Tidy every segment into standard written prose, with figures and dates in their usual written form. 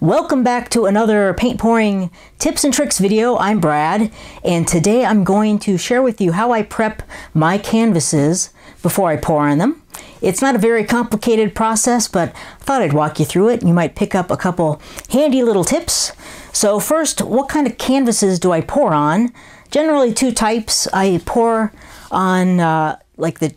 Welcome back to another paint pouring tips and tricks video. I'm Brad, and today I'm going to share with you how I prep my canvases before I pour on them. It's not a very complicated process, but I thought I'd walk you through it. You might pick up a couple handy little tips. So first, what kind of canvases do I pour on? Generally two types. I pour on like the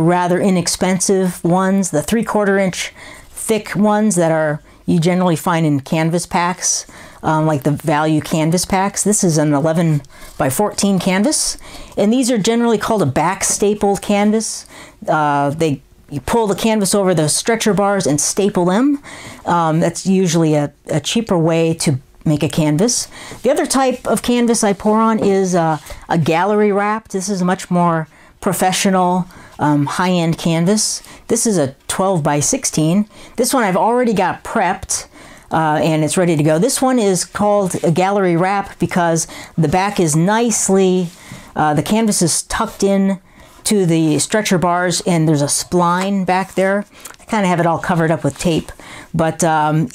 rather inexpensive ones, the 3/4 inch thick ones that are you generally find in canvas packs, like the value canvas packs. This is an 11 by 14 canvas, and these are generally called a back stapled canvas. You pull the canvas over the stretcher bars and staple them. That's usually a cheaper way to make a canvas. The other type of canvas I pour on is a gallery wrap. This is a much more professional, high-end canvas. This is a 12 by 16. This one I've already got prepped and it's ready to go. This one is called a gallery wrap because the back is nicely, the canvas is tucked in to the stretcher bars and there's a spline back there. I kind of have it all covered up with tape, but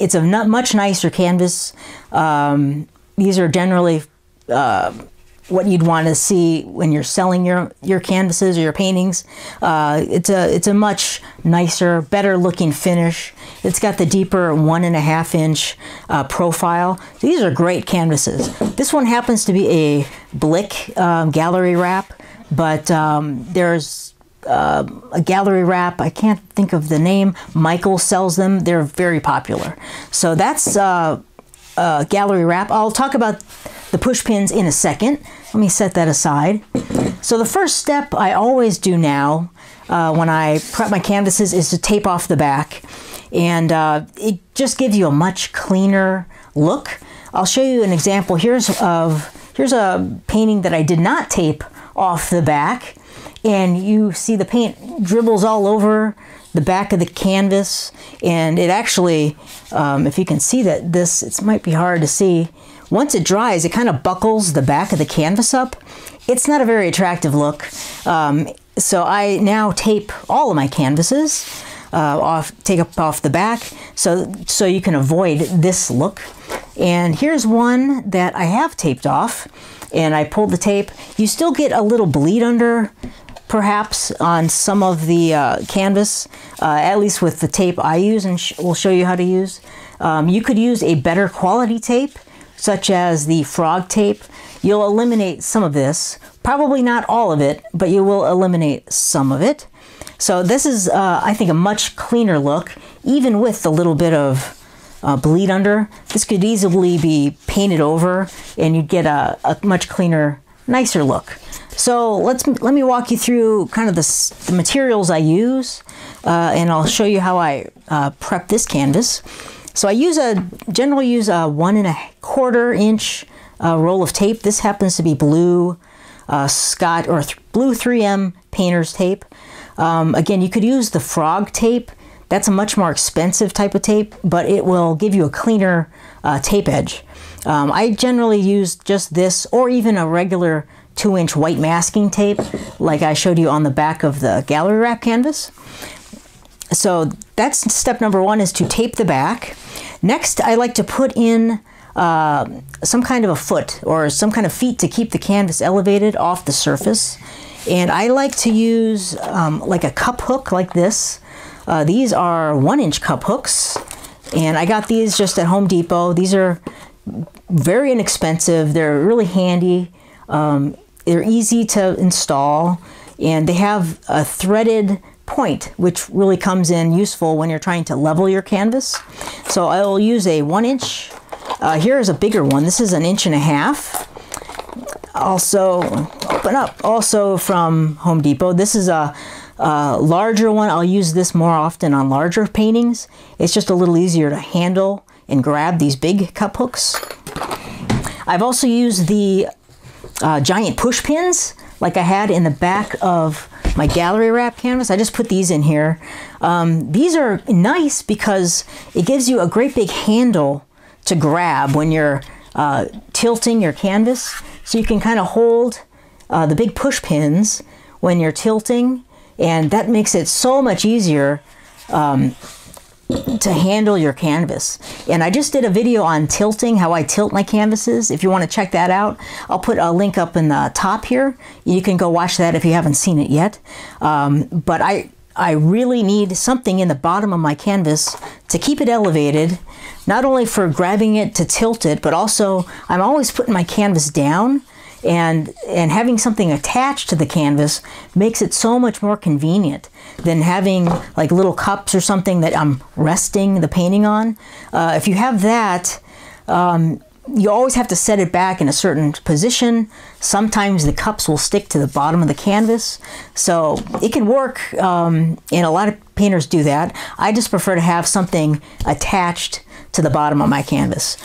it's a much nicer canvas. These are generally what you'd want to see when you're selling your canvases or your paintings. It's a much nicer, better looking finish. It's got the deeper 1.5 inch profile. So these are great canvases. This one happens to be a Blick gallery wrap, but there's a gallery wrap, I can't think of the name. Michael sells them. They're very popular. So that's gallery wrap. I'll talk about the push pins in a second. Let me set that aside. So the first step I always do now when I prep my canvases is to tape off the back, and it just gives you a much cleaner look. I'll show you an example. Here's a painting that I did not tape off the back, and you see the paint dribbles all over the back of the canvas, and it actually, if you can see that this, it might be hard to see. Once it dries, it kind of buckles the back of the canvas up. It's not a very attractive look. So I now tape all of my canvases off the back so you can avoid this look. And here's one that I have taped off, and I pulled the tape. You still get a little bleed under perhaps on some of the canvas, at least with the tape I use, and we'll show you how to use. You could use a better quality tape, such as the Frog Tape. You'll eliminate some of this, probably not all of it, but you will eliminate some of it. So this is, I think, a much cleaner look, even with the little bit of bleed under. This could easily be painted over and you'd get a much cleaner, nicer look. So let me walk you through kind of the materials I use, and I'll show you how I prep this canvas. So I generally use a 1.25 inch roll of tape. This happens to be blue Scott or blue 3M painter's tape. Again, you could use the Frog Tape. That's a much more expensive type of tape, but it will give you a cleaner tape edge. I generally use just this or even a regular 2-inch white masking tape like I showed you on the back of the gallery wrap canvas. So that's step number one, is to tape the back. Next, I like to put in some kind of a foot or some kind of feet to keep the canvas elevated off the surface. And I like to use like a cup hook like this. These are 1-inch cup hooks, and I got these just at Home Depot. These are very inexpensive. They're really handy. They're easy to install, and they have a threaded point, which really comes in useful when you're trying to level your canvas. So I'll use a 1-inch. Here is a bigger one. This is an 1.5 inch. Also, open up, also from Home Depot. This is a larger one. I'll use this more often on larger paintings. It's just a little easier to handle and grab these big cup hooks. I've also used the giant push pins like I had in the back of my gallery wrap canvas. I just put these in here. These are nice because it gives you a great big handle to grab when you're tilting your canvas. So you can kind of hold the big push pins when you're tilting, and that makes it so much easier to handle your canvas. And I just did a video on tilting, how I tilt my canvases. If you want to check that out, I'll put a link up in the top here. You can go watch that if you haven't seen it yet. But I really need something in the bottom of my canvas to keep it elevated, not only for grabbing it to tilt it, but also I'm always putting my canvas down, and having something attached to the canvas makes it so much more convenient than having like little cups or something that I'm resting the painting on. If you have that, you always have to set it back in a certain position. Sometimes the cups will stick to the bottom of the canvas. So it can work, and a lot of painters do that. I just prefer to have something attached to the bottom of my canvas.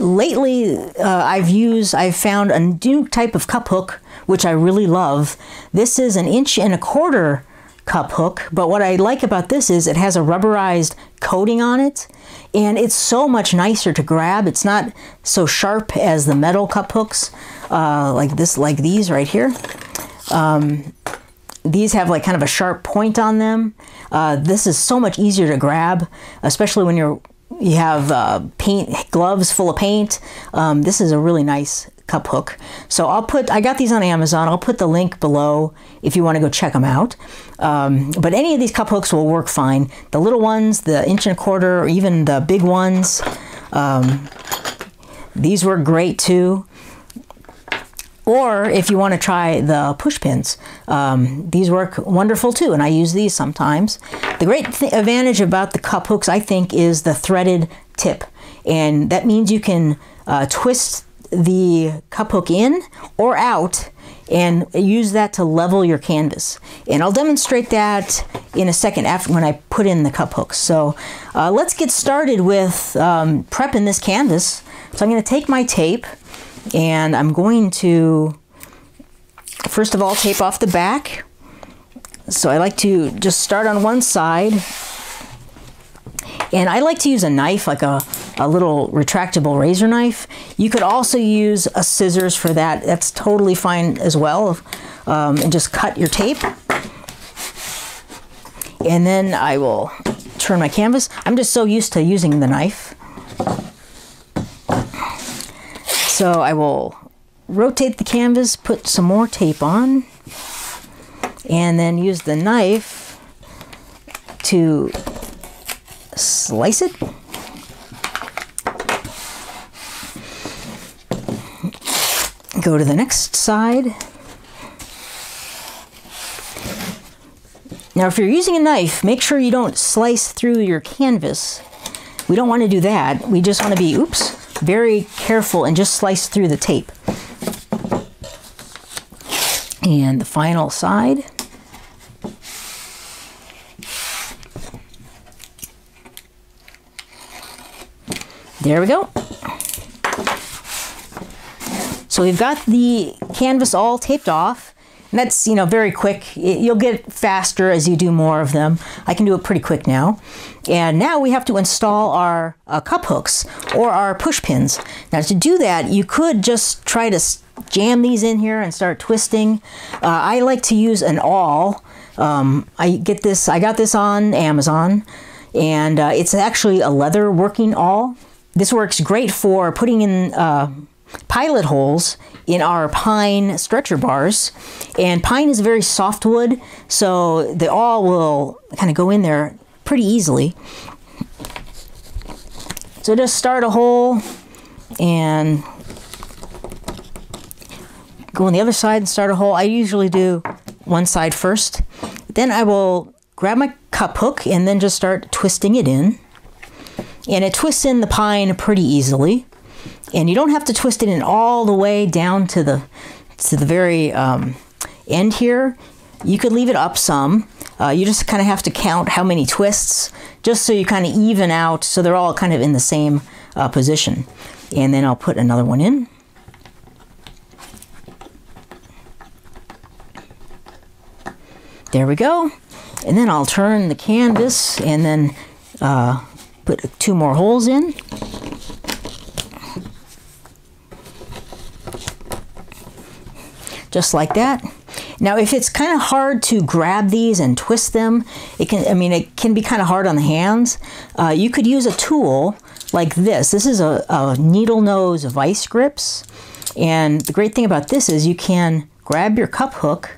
Lately, I've found a new type of cup hook, which I really love. This is an 1.25-inch cup hook, but what I like about this is it has a rubberized coating on it, and it's so much nicer to grab. It's not so sharp as the metal cup hooks, like these right here. These have like kind of a sharp point on them. This is so much easier to grab, especially when you have paint gloves full of paint. This is a really nice cup hook. So I got these on Amazon. I'll put the link below if you want to go check them out. But any of these cup hooks will work fine. The little ones, the 1.25-inch, or even the big ones. These were great too. Or if you want to try the push pins, these work wonderful too, and I use these sometimes. The great advantage about the cup hooks, I think, is the threaded tip, and that means you can twist the cup hook in or out and use that to level your canvas. And I'll demonstrate that in a second after when I put in the cup hooks. So let's get started with prepping this canvas. So I'm going to take my tape, and I'm going to, first of all, tape off the back. So I like to just start on one side. And I like to use a knife, like a little retractable razor knife. You could also use a scissors for that. That's totally fine as well. And just cut your tape. And then I will turn my canvas. I'm just so used to using the knife. So I will rotate the canvas, put some more tape on, and then use the knife to slice it. Go to the next side. Now, if you're using a knife, make sure you don't slice through your canvas. We don't want to do that. We just want to be, oops, very careful and just slice through the tape. And the final side. There we go. So we've got the canvas all taped off. And that's, you know, very quick. You'll get faster as you do more of them. I can do it pretty quick now. And now we have to install our cup hooks or our push pins. Now to do that, you could just try to jam these in here and start twisting. I like to use an awl. I got this on Amazon, and it's actually a leather working awl. This works great for putting in pilot holes in our pine stretcher bars. And pine is a very soft wood, so the awl will kind of go in there pretty easily. So just start a hole and go on the other side and start a hole. I usually do one side first. Then I will grab my cup hook and then just start twisting it in. And it twists in the pine pretty easily. And you don't have to twist it in all the way down to the very end here. You could leave it up some. You just kind of have to count how many twists, just so you kind of even out, so they're all kind of in the same position. And then I'll put another one in. There we go. And then I'll turn the canvas and then put 2 more holes in. Just like that. Now, if it's kind of hard to grab these and twist them, it can be kind of hard on the hands. You could use a tool like this. This is a needle nose vice grips. And the great thing about this is you can grab your cup hook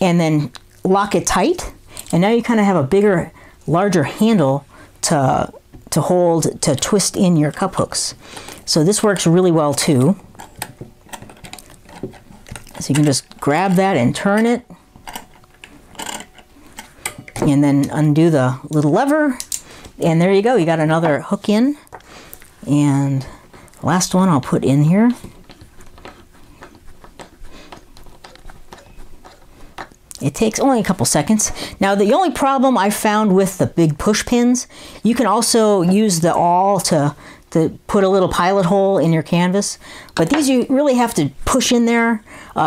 and then lock it tight. And now you kind of have a bigger, larger handle to hold, to twist in your cup hooks. So this works really well too. So you can just grab that and turn it, and then undo the little lever. And there you go, you got another hook in. And last one I'll put in here. It takes only a couple seconds. Now, the only problem I found with the big push pins, you can also use the awl to put a little pilot hole in your canvas, but these you really have to push in there.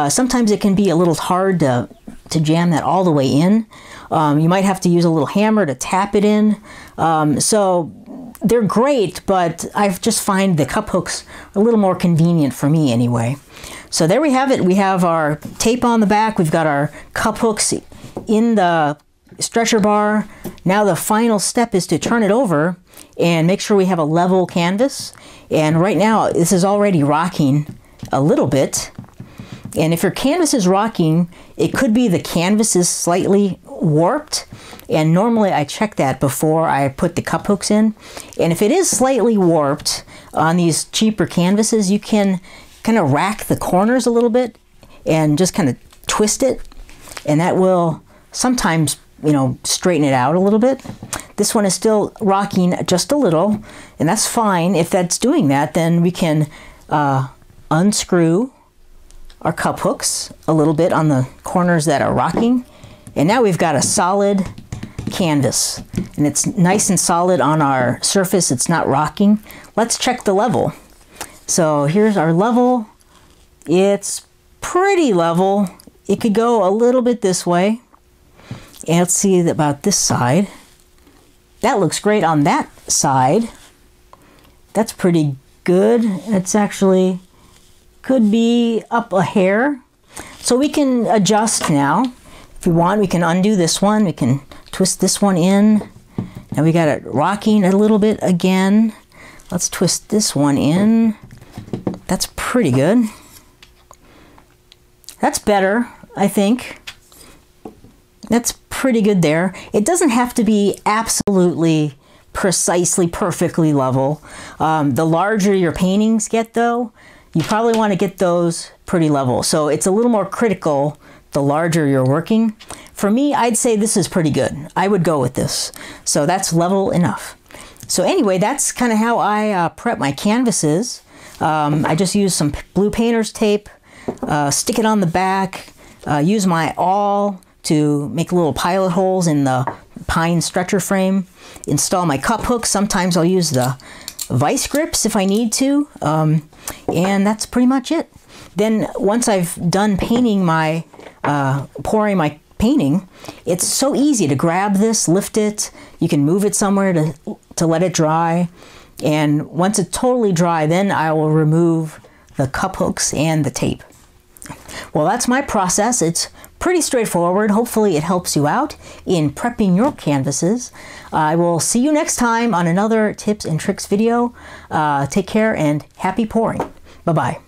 Sometimes it can be a little hard to jam that all the way in. You might have to use a little hammer to tap it in. So they're great, but I just find the cup hooks a little more convenient for me anyway. So there we have it. We have our tape on the back. We've got our cup hooks in the stretcher bar. Now the final step is to turn it over and make sure we have a level canvas. And right now this is already rocking a little bit. And if your canvas is rocking, it could be the canvas is slightly warped. And normally I check that before I put the cup hooks in. And if it is slightly warped on these cheaper canvases, you can kind of rack the corners a little bit and just kind of twist it. And that will sometimes, you know, straighten it out a little bit. This one is still rocking just a little, and that's fine. If that's doing that, then we can unscrew our cup hooks a little bit on the corners that are rocking. And now we've got a solid canvas, and it's nice and solid on our surface. It's not rocking. Let's check the level. So here's our level. It's pretty level. It could go a little bit this way. And let's see about this side. That looks great on that side. That's pretty good. It's actually could be up a hair. So we can adjust now. If we want, we can undo this one. We can twist this one in. Now we got it rocking a little bit again. Let's twist this one in. That's pretty good. That's better, I think. That's pretty good there. It doesn't have to be absolutely precisely, perfectly level. The larger your paintings get though, you probably want to get those pretty level. So it's a little more critical the larger you're working. For me, I'd say this is pretty good. I would go with this. So that's level enough. So anyway, that's kind of how I prep my canvases. I just use some blue painter's tape, stick it on the back, use my awl to make little pilot holes in the pine stretcher frame, install my cup hooks. Sometimes I'll use the vice grips if I need to, and that's pretty much it. Then once I've done painting my, pouring my painting, it's so easy to grab this, lift it. You can move it somewhere to let it dry. And once it's totally dry, then I will remove the cup hooks and the tape. Well, that's my process. It's pretty straightforward. Hopefully it helps you out in prepping your canvases. I will see you next time on another tips and tricks video. Take care and happy pouring. Bye-bye.